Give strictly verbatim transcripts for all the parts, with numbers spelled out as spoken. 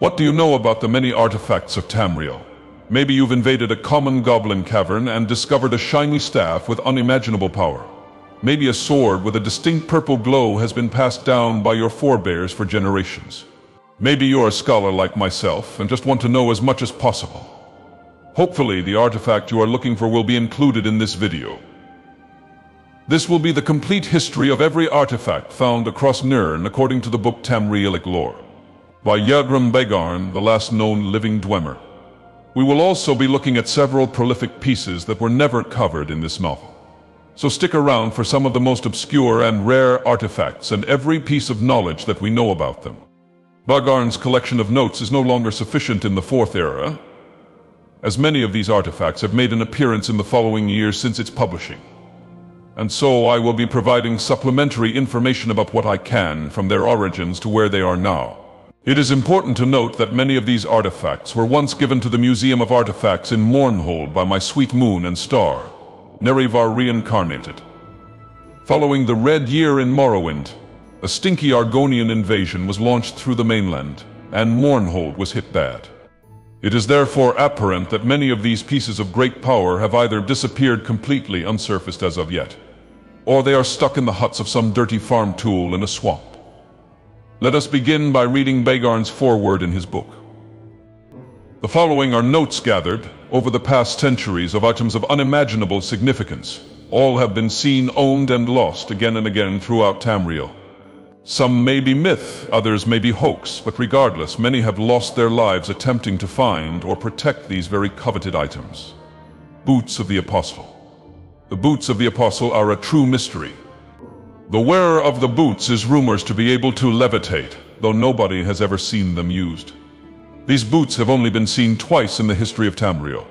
What do you know about the many artifacts of Tamriel? Maybe you've invaded a common goblin cavern and discovered a shiny staff with unimaginable power. Maybe a sword with a distinct purple glow has been passed down by your forebears for generations. Maybe you're a scholar like myself and just want to know as much as possible. Hopefully, the artifact you are looking for will be included in this video. This will be the complete history of every artifact found across Nirn according to the book Tamrielic Lore, by Yagrum Bagarn, the last known living Dwemer. We will also be looking at several prolific pieces that were never covered in this novel. So stick around for some of the most obscure and rare artifacts and every piece of knowledge that we know about them. Bagarn's collection of notes is no longer sufficient in the Fourth Era, as many of these artifacts have made an appearance in the following years since its publishing. And so I will be providing supplementary information about what I can from their origins to where they are now. It is important to note that many of these artifacts were once given to the Museum of Artifacts in Mournhold by my sweet moon and star, Nerevar reincarnated. Following the Red Year in Morrowind, a stinky Argonian invasion was launched through the mainland, and Mournhold was hit bad. It is therefore apparent that many of these pieces of great power have either disappeared completely unsurfaced as of yet, or they are stuck in the huts of some dirty farm tool in a swamp. Let us begin by reading Bagarn's foreword in his book. The following are notes gathered over the past centuries of items of unimaginable significance. All have been seen, owned, and lost again and again throughout Tamriel. Some may be myth, others may be hoax, but regardless, many have lost their lives attempting to find or protect these very coveted items. Boots of the Apostle. The Boots of the Apostle are a true mystery. The wearer of the boots is rumored to be able to levitate, though nobody has ever seen them used. These boots have only been seen twice in the history of Tamriel.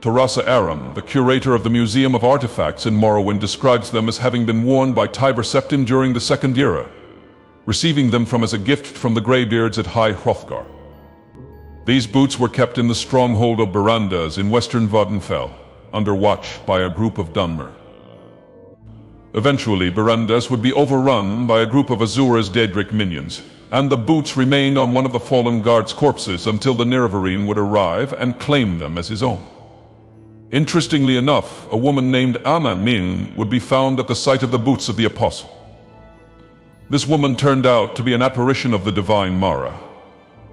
Tarasa Aram, the curator of the Museum of Artifacts in Morrowind, describes them as having been worn by Tiber Septim during the Second Era, receiving them from as a gift from the Greybeards at High Hrothgar. These boots were kept in the stronghold of Berandas in western Vvardenfell, under watch by a group of Dunmer. Eventually, Berandas would be overrun by a group of Azura's Daedric minions, and the boots remained on one of the fallen guards' corpses until the Nerevarine would arrive and claim them as his own. Interestingly enough, a woman named Ama Min would be found at the site of the Boots of the Apostle. This woman turned out to be an apparition of the divine Mara.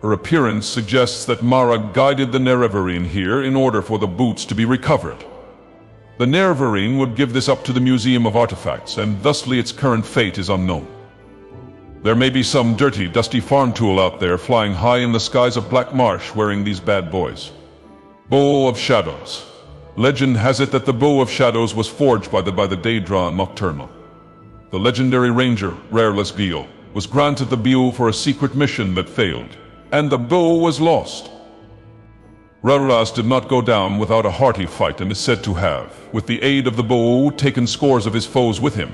Her appearance suggests that Mara guided the Nerevarine here in order for the boots to be recovered. The Nerevarine would give this up to the Museum of Artifacts, and thusly its current fate is unknown. There may be some dirty, dusty farm tool out there flying high in the skies of Black Marsh wearing these bad boys. Bow of Shadows. Legend has it that the Bow of Shadows was forged by the, by the Daedra Nocturnal. The legendary ranger, Rareless Beo, was granted the Beo for a secret mission that failed, and the Bow was lost. Rareless did not go down without a hearty fight and is said to have, with the aid of the Bow, taken scores of his foes with him.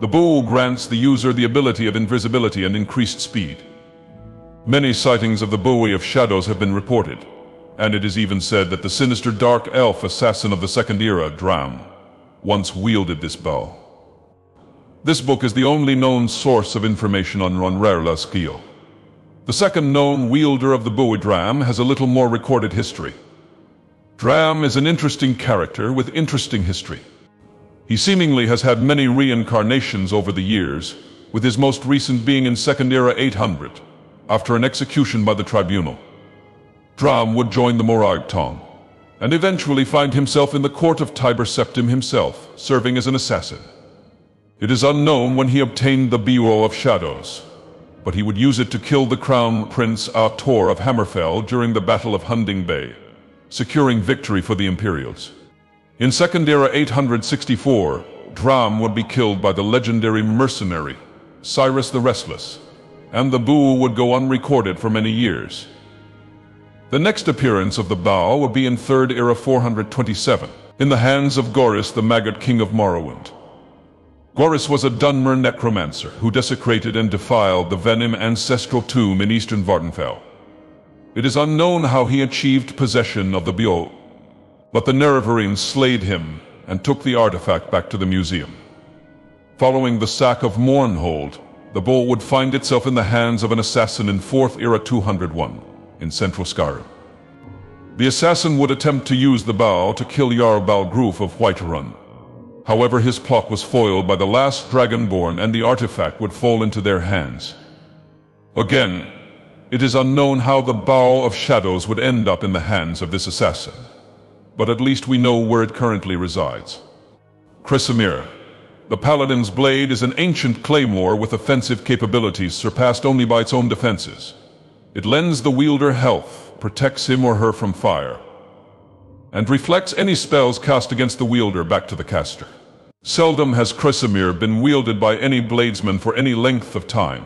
The Bow grants the user the ability of invisibility and increased speed. Many sightings of the Bow of Shadows have been reported, and it is even said that the sinister dark elf assassin of the Second Era, Dram, once wielded this bow. This book is the only known source of information on Rareless Beo. The second known wielder of the Bow, Dram, has a little more recorded history. Dram is an interesting character with interesting history. He seemingly has had many reincarnations over the years, with his most recent being in Second Era eight hundred, after an execution by the tribunal. Dram would join the Morag Tong, and eventually find himself in the court of Tiber Septim himself, serving as an assassin. It is unknown when he obtained the Bow of Shadows, but he would use it to kill the Crown Prince Ator of Hammerfell during the Battle of Hunding Bay, securing victory for the Imperials. In Second Era eight hundred sixty-four, Dram would be killed by the legendary mercenary, Cyrus the Restless, and the Bow would go unrecorded for many years. The next appearance of the Bow would be in Third Era four hundred twenty-seven, in the hands of Goris, the maggot king of Morrowind. Goris was a Dunmer necromancer who desecrated and defiled the Venom ancestral tomb in eastern Vvardenfell. It is unknown how he achieved possession of the Bow, but the Nerevarine slayed him and took the artifact back to the museum. Following the sack of Mournhold, the Bow would find itself in the hands of an assassin in Fourth Era two hundred one, in central Skyrim. The assassin would attempt to use the bow to kill Jarl Balgruf of Whiterun. However, his plot was foiled by the last Dragonborn, and the artifact would fall into their hands. Again, it is unknown how the Bow of Shadows would end up in the hands of this assassin, but at least we know where it currently resides. Chrysamere. The Paladin's Blade is an ancient claymore with offensive capabilities surpassed only by its own defenses. It lends the wielder health, protects him or her from fire, and reflects any spells cast against the wielder back to the caster. Seldom has Chrysamere been wielded by any bladesman for any length of time,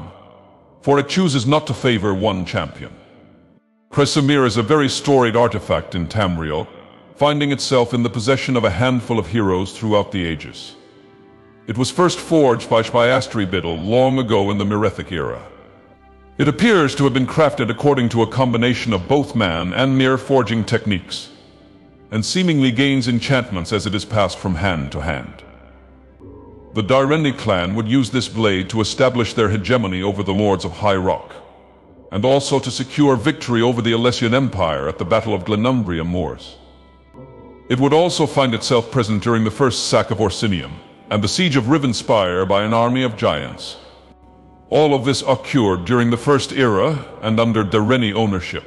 for it chooses not to favor one champion. Chrysamere is a very storied artifact in Tamriel, finding itself in the possession of a handful of heroes throughout the ages. It was first forged by Shpyastri Biddle long ago in the Merethic era. It appears to have been crafted according to a combination of both man and mere forging techniques, and seemingly gains enchantments as it is passed from hand to hand. The Direni clan would use this blade to establish their hegemony over the lords of High Rock, and also to secure victory over the Alessian Empire at the Battle of Glenumbria Moors. It would also find itself present during the first sack of Orsinium and the siege of Rivenspire by an army of giants. All of this occurred during the First Era and under Direni ownership,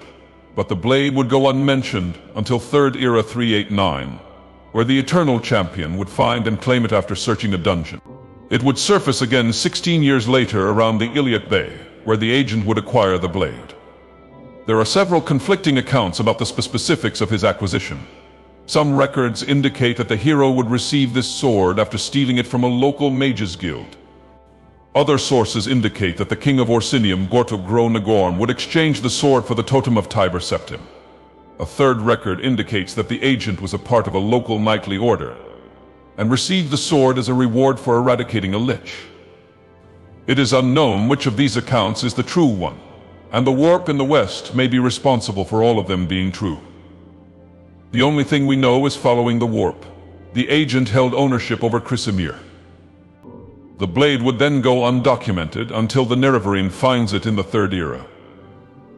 but the blade would go unmentioned until Third Era three eighty-nine, where the Eternal Champion would find and claim it after searching a dungeon. It would surface again sixteen years later around the Iliac Bay, where the agent would acquire the blade. There are several conflicting accounts about the sp specifics of his acquisition. Some records indicate that the hero would receive this sword after stealing it from a local mage's guild. Other sources indicate that the king of Orsinium, Gortogro Nagorm, would exchange the sword for the totem of Tiber Septim. A third record indicates that the agent was a part of a local knightly order and received the sword as a reward for eradicating a lich. It is unknown which of these accounts is the true one, and the warp in the west may be responsible for all of them being true. The only thing we know is following the warp, the agent held ownership over Chrysamere. The blade would then go undocumented until the Nerevarine finds it in the Third Era.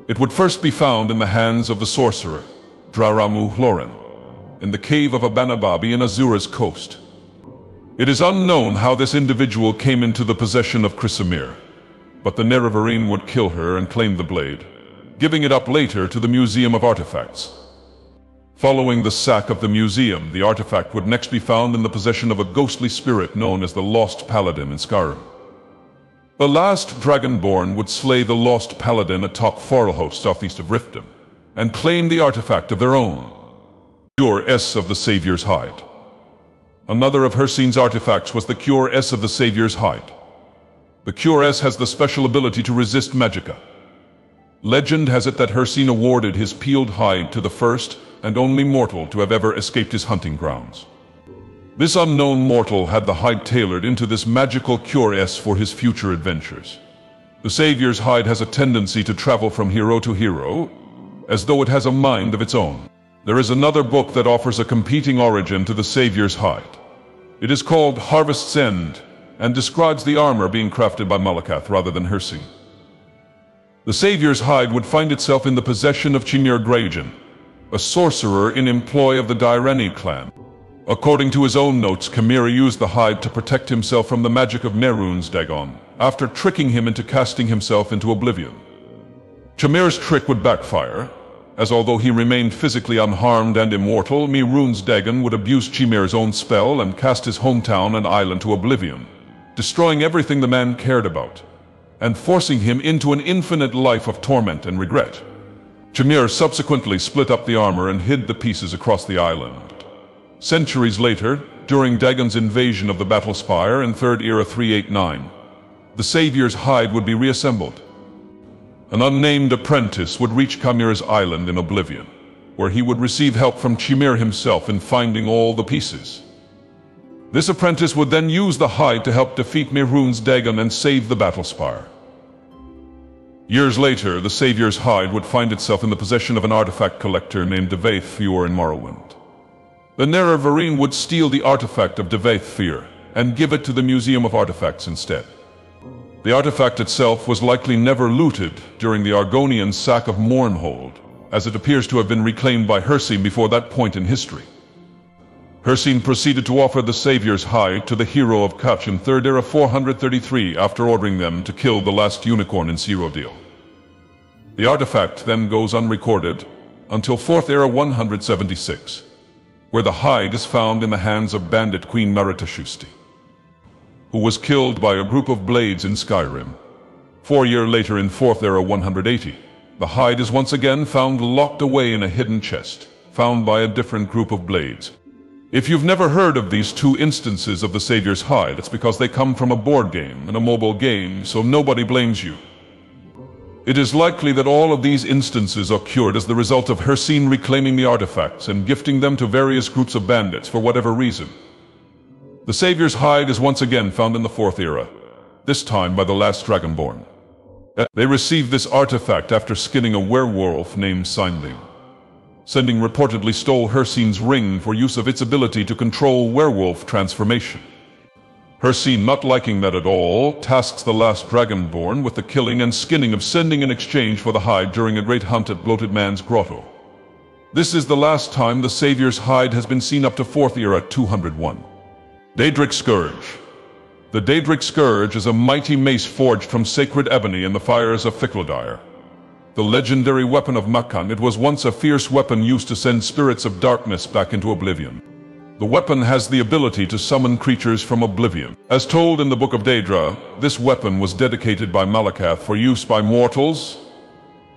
It would first be found in the hands of the sorcerer, Draramu Hlorin, in the cave of Abanababi in Azura's coast. It is unknown how this individual came into the possession of Chrysamere, but the Nerevarine would kill her and claim the blade, giving it up later to the Museum of Artifacts. Following the sack of the museum, the artifact would next be found in the possession of a ghostly spirit known as the Lost Paladin in Skyrim. The last Dragonborn would slay the Lost Paladin atop Farlhost, southeast of Riften, and claim the artifact of their own, Cuirass of the Savior's Hide. Another of Hircine's artifacts was the Cuirass of the Savior's Hide. The Cuirass has the special ability to resist magicka. Legend has it that Hircine awarded his peeled hide to the first and only mortal to have ever escaped his hunting grounds. This unknown mortal had the hide tailored into this magical cuirass for his future adventures. The Savior's Hide has a tendency to travel from hero to hero, as though it has a mind of its own. There is another book that offers a competing origin to the Savior's Hide. It is called Harvest's End, and describes the armor being crafted by Malakath rather than Hircine. The Savior's Hide would find itself in the possession of Chinyur Grayjin, a sorcerer in employ of the Direni clan. According to his own notes, Chimera used the hide to protect himself from the magic of Mehrunes Dagon, after tricking him into casting himself into oblivion. Chimera's trick would backfire, as although he remained physically unharmed and immortal, Mehrunes Dagon would abuse Chimera's own spell and cast his hometown and island to oblivion, destroying everything the man cared about, and forcing him into an infinite life of torment and regret. Chimera subsequently split up the armor and hid the pieces across the island. Centuries later, during Dagon's invasion of the Battlespire in Third Era three eighty-nine, the Savior's Hide would be reassembled. An unnamed apprentice would reach Chimera's island in oblivion, where he would receive help from Chimera himself in finding all the pieces. This apprentice would then use the hide to help defeat Mehrunes Dagon and save the Battlespire. Years later, the Savior's Hide would find itself in the possession of an artifact collector named Divayth Fyr in Morrowind. The Nerevarine would steal the artifact of Divayth Fyr and give it to the Museum of Artifacts instead. The artifact itself was likely never looted during the Argonian sack of Mournhold, as it appears to have been reclaimed by Hircine before that point in history. Hircine proceeded to offer the Savior's Hide to the hero of Kach in Third Era four hundred thirty-three after ordering them to kill the last unicorn in Cyrodiil. The artifact then goes unrecorded until Fourth Era one hundred seventy-six, where the hide is found in the hands of bandit Queen Maretashusti, who was killed by a group of blades in Skyrim. Four years later in Fourth Era one hundred eighty, the hide is once again found locked away in a hidden chest, found by a different group of blades. If you've never heard of these two instances of the Savior's Hide, it's because they come from a board game and a mobile game, so nobody blames you. It is likely that all of these instances are cured as the result of Hircine reclaiming the artifacts and gifting them to various groups of bandits for whatever reason. The Savior's Hide is once again found in the Fourth Era, this time by the last Dragonborn. They received this artifact after skinning a werewolf named Sindling. Sindling reportedly stole Hircine's ring for use of its ability to control werewolf transformation. Hircine, not liking that at all, tasks the last Dragonborn with the killing and skinning of Sindling in exchange for the hide during a great hunt at Bloated Man's Grotto. This is the last time the Savior's Hide has been seen up to Fourth Era two hundred one. Daedric Scourge. The Daedric Scourge is a mighty mace forged from sacred ebony in the fires of Ficklodire. The legendary weapon of Makan, it was once a fierce weapon used to send spirits of darkness back into oblivion. The weapon has the ability to summon creatures from oblivion. As told in the Book of Daedra, this weapon was dedicated by Malakath for use by mortals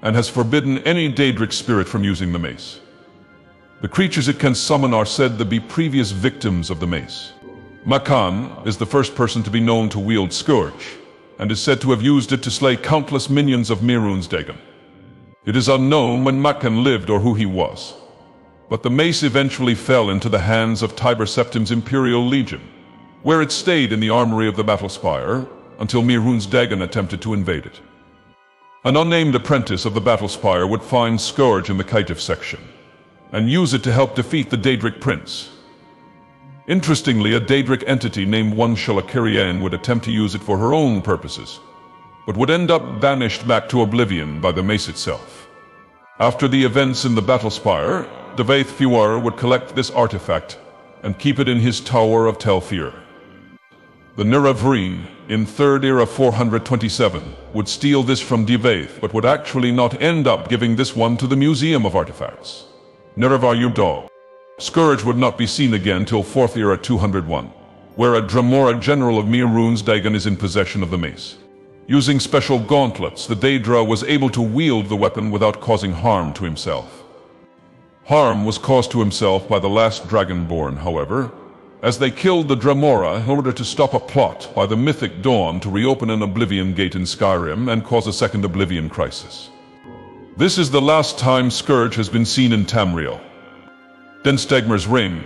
and has forbidden any Daedric spirit from using the mace. The creatures it can summon are said to be previous victims of the mace. Makan is the first person to be known to wield Scourge and is said to have used it to slay countless minions of Mehrunes Dagon. It is unknown when Makan lived or who he was, but the mace eventually fell into the hands of Tiber Septim's Imperial Legion, where it stayed in the armory of the Battlespire until Mehrunes Dagon attempted to invade it. An unnamed apprentice of the Battlespire would find Scourge in the Kaitif section and use it to help defeat the Daedric Prince. Interestingly, a Daedric entity named One Shalakirian would attempt to use it for her own purposes, but would end up banished back to oblivion by the mace itself. After the events in the Battlespire, Divayth Fyr would collect this artifact and keep it in his Tower of Telfir. The Nerevarine, in Third Era four hundred twenty-seven, would steal this from Divayth, but would actually not end up giving this one to the Museum of Artifacts. Nerevarine Dog. Scourge would not be seen again till Fourth Era two hundred one, where a Dramora general of Mehrunes Dagon is in possession of the mace. Using special gauntlets, the Daedra was able to wield the weapon without causing harm to himself. Harm was caused to himself by the last Dragonborn, however, as they killed the Dramora in order to stop a plot by the mythic Dawn to reopen an Oblivion Gate in Skyrim and cause a second Oblivion Crisis. This is the last time Scourge has been seen in Tamriel. Denstagmer's Ring.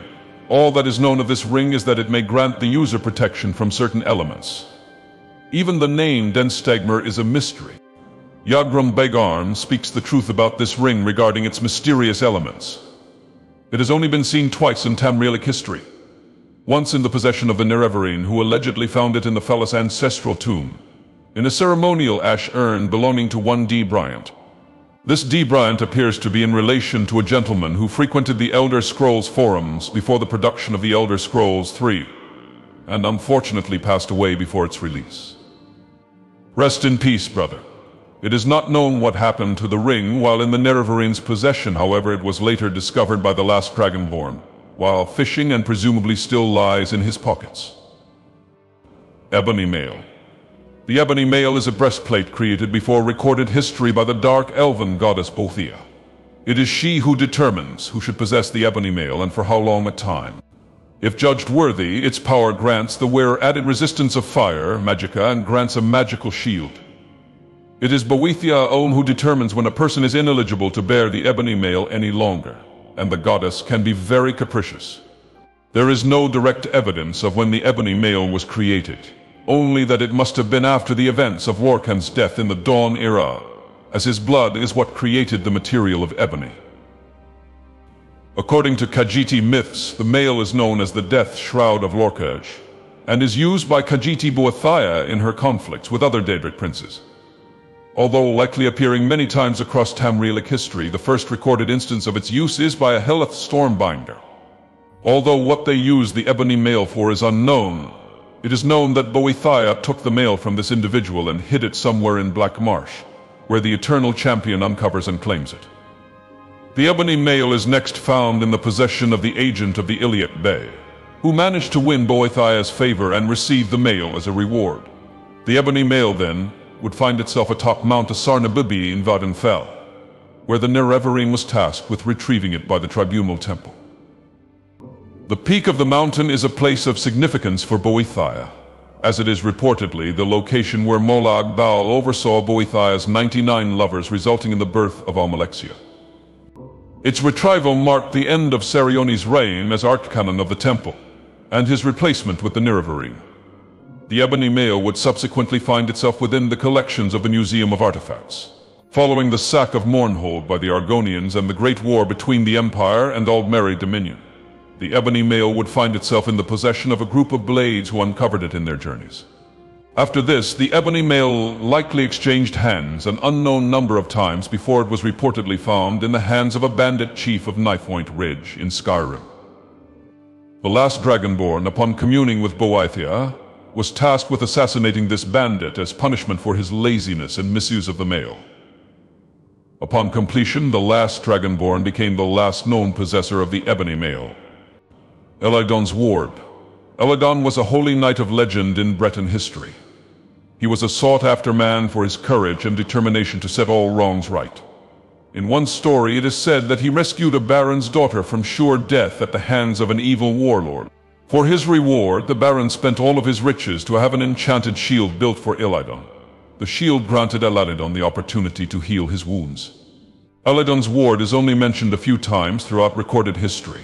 All that is known of this ring is that it may grant the user protection from certain elements. Even the name Denstagmer is a mystery. Yagrum Bagarn speaks the truth about this ring regarding its mysterious elements. It has only been seen twice in Tamrielic history. Once in the possession of a Nerevarine who allegedly found it in the fella's ancestral tomb, in a ceremonial ash urn belonging to one D. Bryant. This D. Bryant appears to be in relation to a gentleman who frequented the Elder Scrolls forums before the production of the Elder Scrolls three, and unfortunately passed away before its release. Rest in peace, brother. It is not known what happened to the ring while in the Nerevarine's possession, however it was later discovered by the last Dragonborn, while fishing, and presumably still lies in his pockets. Ebony Mail. The Ebony Mail is a breastplate created before recorded history by the dark elven goddess Bothia. It is she who determines who should possess the Ebony Mail and for how long a time. If judged worthy, its power grants the wearer added resistance of fire, magicka, and grants a magical shield. It is Boethia Om who determines when a person is ineligible to bear the Ebony Mail any longer, and the goddess can be very capricious. There is no direct evidence of when the Ebony Mail was created, only that it must have been after the events of Workan's death in the Dawn Era, as his blood is what created the material of ebony. According to Khajiiti myths, the mail is known as the Death Shroud of Lorcaj, and is used by Khajiiti Boethia in her conflicts with other Daedric princes. Although likely appearing many times across Tamrielic history, the first recorded instance of its use is by a Heleth Stormbinder. Although what they used the ebony mail for is unknown, it is known that Boethia took the mail from this individual and hid it somewhere in Black Marsh, where the Eternal Champion uncovers and claims it. The ebony mail is next found in the possession of the agent of the Iliac Bay, who managed to win Boethia's favor and receive the mail as a reward. The ebony mail, then, would find itself atop Mount Asarnabibi in Vvardenfell, where the Nerevarine was tasked with retrieving it by the Tribunal Temple. The peak of the mountain is a place of significance for Boethia, as it is reportedly the location where Molag Baal oversaw Boethia's ninety-nine lovers, resulting in the birth of Almalexia. Its retrieval marked the end of Cerione's reign as Archcanon of the Temple, and his replacement with the Nerevarine. The ebony mail would subsequently find itself within the collections of the Museum of Artifacts, following the sack of Mournhold by the Argonians and the Great War between the Empire and Aldmeri Dominion. The ebony mail would find itself in the possession of a group of blades who uncovered it in their journeys. After this, the ebony mail likely exchanged hands an unknown number of times before it was reportedly found in the hands of a bandit chief of Knifepoint Ridge in Skyrim. The last Dragonborn, upon communing with Boethia, was tasked with assassinating this bandit as punishment for his laziness and misuse of the mail. Upon completion, the last Dragonborn became the last known possessor of the ebony mail. Eladon's Ward. Eladon was a holy knight of legend in Breton history. He was a sought-after man for his courage and determination to set all wrongs right. In one story, it is said that he rescued a baron's daughter from sure death at the hands of an evil warlord. For his reward, the Baron spent all of his riches to have an enchanted shield built for Eladon. The shield granted Eladon the opportunity to heal his wounds. Eladon's Ward is only mentioned a few times throughout recorded history.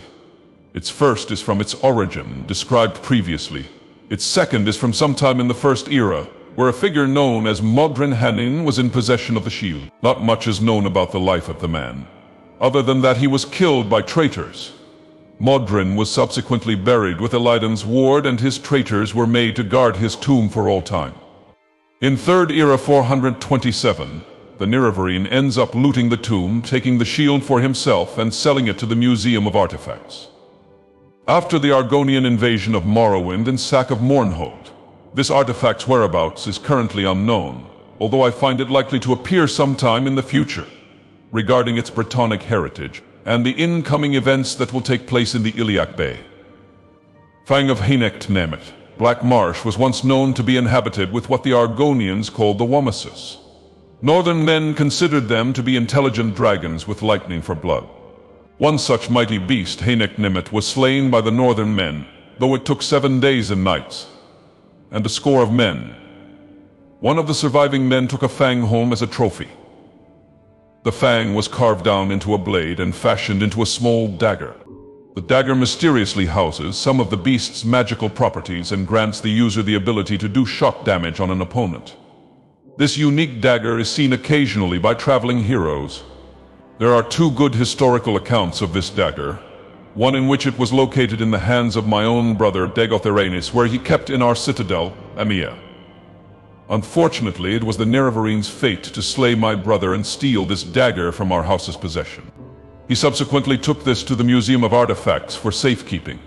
Its first is from its origin, described previously. Its second is from sometime in the First Era, where a figure known as Modrin Hanin was in possession of the shield. Not much is known about the life of the man, other than that he was killed by traitors. Modrin was subsequently buried with Eladon's Ward, and his traitors were made to guard his tomb for all time. In Third Era four hundred twenty-seven, the Nerevarine ends up looting the tomb, taking the shield for himself and selling it to the Museum of Artifacts. After the Argonian invasion of Morrowind and sack of Mournhold, this artifact's whereabouts is currently unknown, although I find it likely to appear sometime in the future, regarding its Bretonic heritage and the incoming events that will take place in the Iliac Bay. Fang of Hainect Nemet. Black Marsh was once known to be inhabited with what the Argonians called the Wamasus. Northern men considered them to be intelligent dragons with lightning for blood. One such mighty beast, Hainect Nemet, was slain by the northern men, though it took seven days and nights, and a score of men. One of the surviving men took a fang home as a trophy. The fang was carved down into a blade and fashioned into a small dagger. The dagger mysteriously houses some of the beast's magical properties and grants the user the ability to do shock damage on an opponent. This unique dagger is seen occasionally by traveling heroes. There are two good historical accounts of this dagger, one in which it was located in the hands of my own brother Dagotheranis, where he kept in our citadel, Amia. Unfortunately, it was the Nerevarine's fate to slay my brother and steal this dagger from our house's possession. He subsequently took this to the Museum of Artifacts for safekeeping.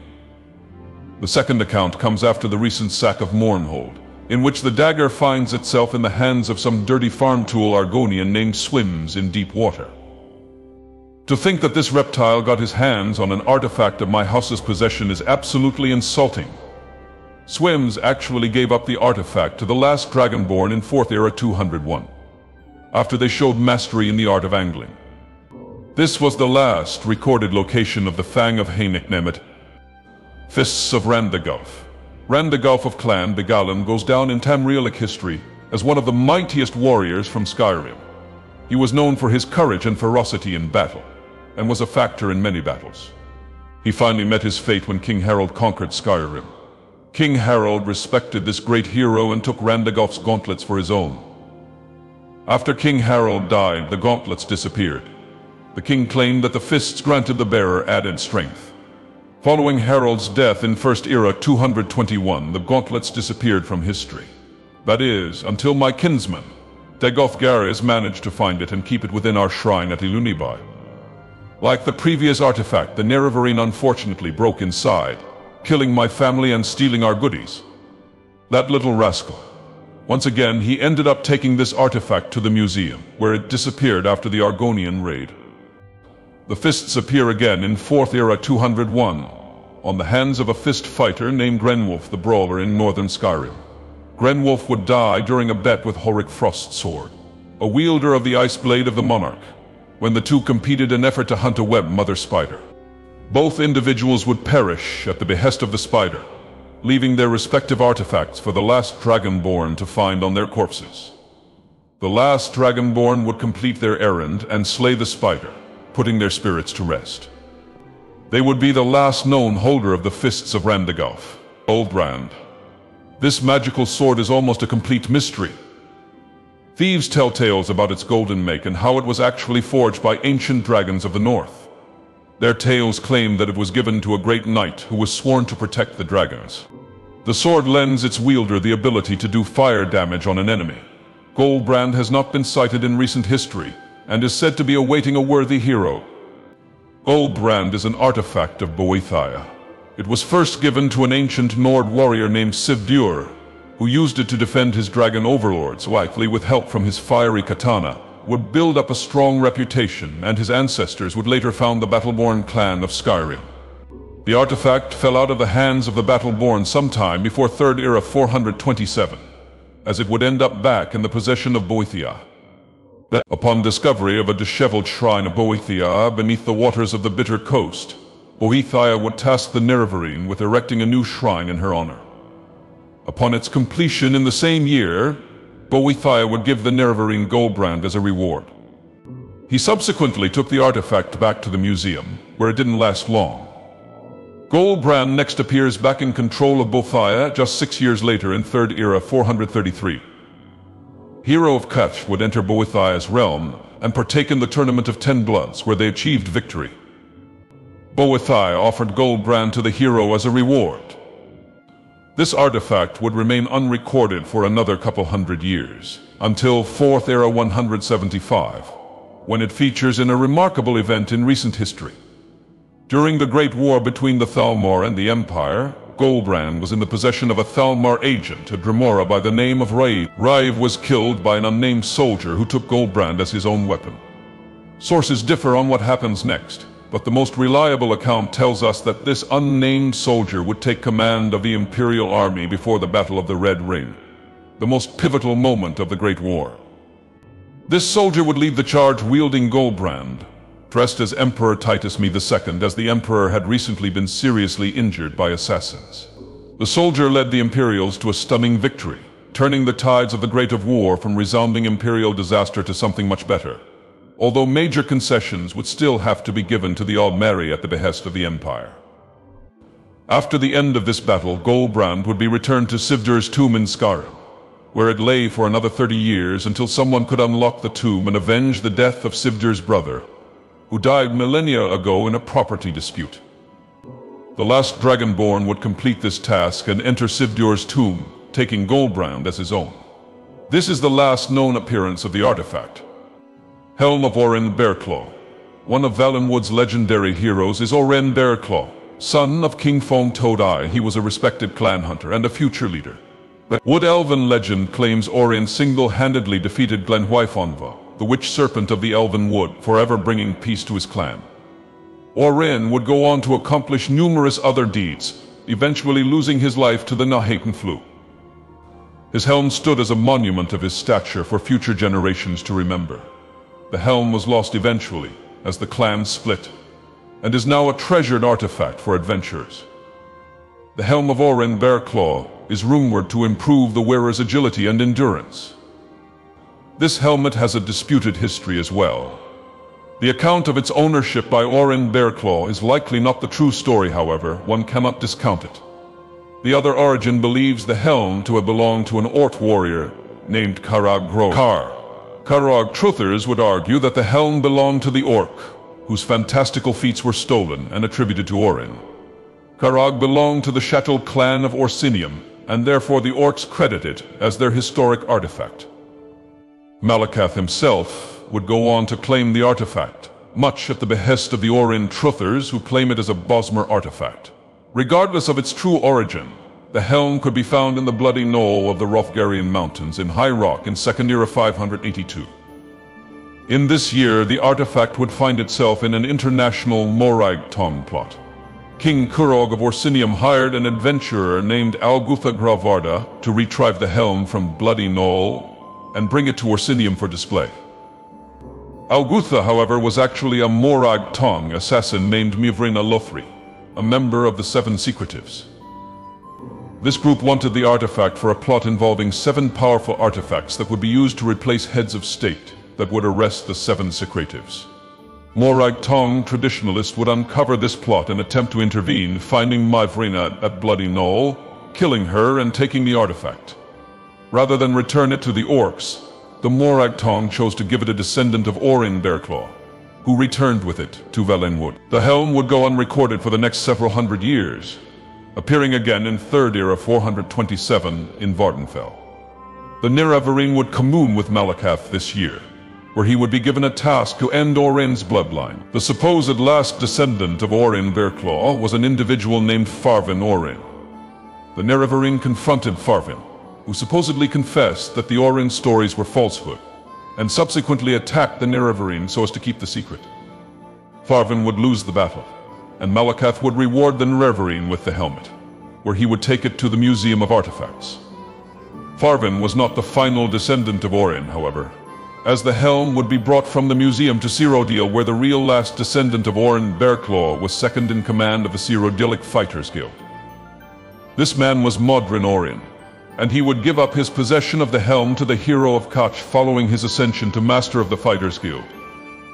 The second account comes after the recent sack of Mournhold, in which the dagger finds itself in the hands of some dirty farm tool Argonian named Swims in deep water. To think that this reptile got his hands on an artifact of my house's possession is absolutely insulting. Swims actually gave up the artifact to the last Dragonborn in Fourth Era two hundred one, after they showed mastery in the art of angling. This was the last recorded location of the Fang of Hainect Nemet. Fists of Randagulf. Randagulf of Clan Begalan goes down in Tamrielic history as one of the mightiest warriors from Skyrim. He was known for his courage and ferocity in battle, and was a factor in many battles. He finally met his fate when King Harald conquered Skyrim. King Harald respected this great hero and took Randagulf's gauntlets for his own. After King Harald died, the gauntlets disappeared. The king claimed that the fists granted the bearer added strength. Following Harald's death in First Era two hundred twenty-one, the gauntlets disappeared from history. That is, until my kinsman, Dagofgaris managed to find it and keep it within our shrine at Ilunibai. Like the previous artifact, the Nerevarine unfortunately broke inside, killing my family and stealing our goodies. That little rascal. Once again, he ended up taking this artifact to the museum, where it disappeared after the Argonian raid. The fists appear again in Fourth Era two hundred one, on the hands of a fist fighter named Grenwulf the Brawler in northern Skyrim. Grenwulf would die during a bet with Horik Frostsword, a wielder of the Ice Blade of the Monarch, when the two competed in an effort to hunt a web mother spider. Both individuals would perish at the behest of the spider, leaving their respective artifacts for the last Dragonborn to find on their corpses. The last Dragonborn would complete their errand and slay the spider, putting their spirits to rest. They would be the last known holder of the Fists of Randagoth, Old Rand. This magical sword is almost a complete mystery. Thieves tell tales about its golden make and how it was actually forged by ancient dragons of the north. Their tales claim that it was given to a great knight who was sworn to protect the dragons. The sword lends its wielder the ability to do fire damage on an enemy. Goldbrand has not been cited in recent history and is said to be awaiting a worthy hero. Goldbrand is an artifact of Boethia. It was first given to an ancient Nord warrior named Sivdur, who used it to defend his dragon overlords, likely with help from his fiery katana. Would build up a strong reputation, and his ancestors would later found the Battleborn clan of Skyrim. The artifact fell out of the hands of the Battleborn sometime before Third Era four hundred twenty-seven, as it would end up back in the possession of Boethia. That, upon discovery of a disheveled shrine of Boethia beneath the waters of the Bitter Coast, Boethia would task the Nerevarine with erecting a new shrine in her honor. Upon its completion in the same year, Boethia would give the Nerevarine Goldbrand as a reward. He subsequently took the artifact back to the museum, where it didn't last long. Goldbrand next appears back in control of Boethia just six years later in Third Era four hundred thirty-three. Hero of Kach would enter Boethia's realm and partake in the Tournament of Ten Bloods, where they achieved victory. Boethia offered Goldbrand to the hero as a reward. This artifact would remain unrecorded for another couple hundred years, until Fourth Era one hundred seventy-five, when it features in a remarkable event in recent history. During the Great War between the Thalmor and the Empire, Goldbrand was in the possession of a Thalmor agent at Dremora by the name of Raiv. Raiv was killed by an unnamed soldier who took Goldbrand as his own weapon. Sources differ on what happens next, but the most reliable account tells us that this unnamed soldier would take command of the Imperial Army before the Battle of the Red Ring, the most pivotal moment of the Great War. This soldier would lead the charge wielding Goldbrand, dressed as Emperor Titus the Second, as the Emperor had recently been seriously injured by assassins. The soldier led the Imperials to a stunning victory, turning the tides of the Great War from resounding Imperial disaster to something much better, although major concessions would still have to be given to the Almeri at the behest of the Empire. After the end of this battle, Goldbrand would be returned to Sivdur's tomb in Skyrim, where it lay for another thirty years until someone could unlock the tomb and avenge the death of Sivdur's brother, who died millennia ago in a property dispute. The last Dragonborn would complete this task and enter Sivdur's tomb, taking Goldbrand as his own. This is the last known appearance of the artifact. Helm of Oren Bearclaw. One of Valinwood's legendary heroes is Oren Bearclaw, son of King Fong Todai. He was a respected clan hunter and a future leader. The Wood Elven legend claims Oren single-handedly defeated Glenwyfonva, the witch serpent of the Elven Wood, forever bringing peace to his clan. Oren would go on to accomplish numerous other deeds, eventually losing his life to the Nahaken Flu. His helm stood as a monument of his stature for future generations to remember. The helm was lost eventually, as the clan split, and is now a treasured artifact for adventurers. The helm of Oren Bearclaw is rumored to improve the wearer's agility and endurance. This helmet has a disputed history as well. The account of its ownership by Oren Bearclaw is likely not the true story, however, one cannot discount it. The other origin believes the helm to have belonged to an Ort warrior named Karag Grokar. Karag truthers would argue that the helm belonged to the Orc, whose fantastical feats were stolen and attributed to Oren. Karag belonged to the Shatel clan of Orsinium, and therefore the Orcs credit it as their historic artifact. Malakath himself would go on to claim the artifact, much at the behest of the Orin Truthers who claim it as a Bosmer artifact. Regardless of its true origin, the helm could be found in the bloody knoll of the Rothgarian Mountains in High Rock in Second Era five eighty-two. In this year, the artifact would find itself in an international Morag Tong plot. King Kurog of Orsinium hired an adventurer named Algutha Gravarda to retrieve the helm from Bloody Knoll and bring it to Orsinium for display. Algutha, however, was actually a Morag Tong assassin named Mivrina Lofri, a member of the Seven Secretives. This group wanted the artifact for a plot involving seven powerful artifacts that would be used to replace heads of state that would arrest the Seven Secretives. Morag Tong traditionalists would uncover this plot and attempt to intervene, finding Mivrina at Bloody Knoll, killing her and taking the artifact. Rather than return it to the orcs, the Morag Tong chose to give it a descendant of Orin Bearclaw, who returned with it to Valenwood. The helm would go unrecorded for the next several hundred years, appearing again in Third Era four twenty-seven in Vvardenfell. The Nerevarine would commune with Malakath this year, where he would be given a task to end Orin's bloodline. The supposed last descendant of Orin Bearclaw was an individual named Farvin Orin. The Nerevarine confronted Farvin, who supposedly confessed that the Orin stories were falsehood, and subsequently attacked the Nerevarine so as to keep the secret. Farvin would lose the battle, and Malakath would reward the Nerevarine with the helmet, where he would take it to the Museum of Artifacts. Farvin was not the final descendant of Orin, however, as the helm would be brought from the museum to Cyrodiil, where the real last descendant of Orin Bearclaw was second in command of the Cyrodiilic Fighters Guild. This man was Modrin Orin, and he would give up his possession of the helm to the hero of Kach following his ascension to Master of the Fighters Guild.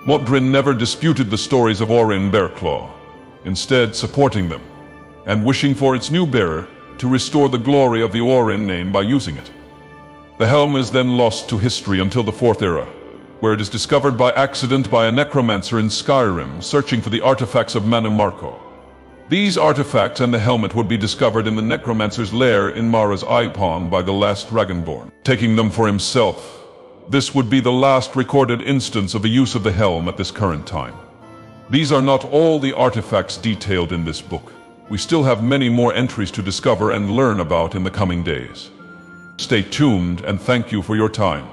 Modrin never disputed the stories of Orin Bearclaw, instead supporting them, and wishing for its new bearer to restore the glory of the Orin name by using it. The helm is then lost to history until the Fourth Era, where it is discovered by accident by a necromancer in Skyrim searching for the artifacts of Manu Marco. These artifacts and the helmet would be discovered in the necromancer's lair in Mara's Ipon by the last Dragonborn. Taking them for himself, this would be the last recorded instance of the use of the helm at this current time. These are not all the artifacts detailed in this book. We still have many more entries to discover and learn about in the coming days. Stay tuned, and thank you for your time.